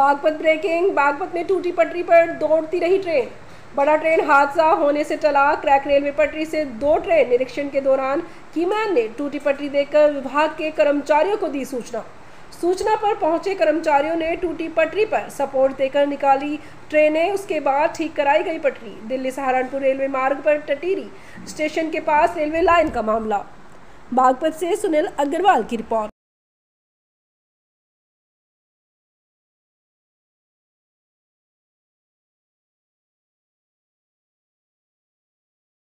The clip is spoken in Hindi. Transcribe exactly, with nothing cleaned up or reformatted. बागपत ब्रेकिंग। बागपत में टूटी पटरी पर दौड़ती रही ट्रेन। बड़ा ट्रेन हादसा होने से टला। क्रैक रेलवे पटरी से दो ट्रेन निरीक्षण के दौरान कीमैन ने टूटी पटरी देखकर विभाग के कर्मचारियों को दी सूचना। सूचना पर पहुंचे कर्मचारियों ने टूटी पटरी पर सपोर्ट देकर निकाली ट्रेनें। उसके बाद ठीक कराई गई पटरी। दिल्ली सहारनपुर रेलवे मार्ग पर टटीरी स्टेशन के पास रेलवे लाइन का मामला। बागपत से सुनील अग्रवाल की रिपोर्ट।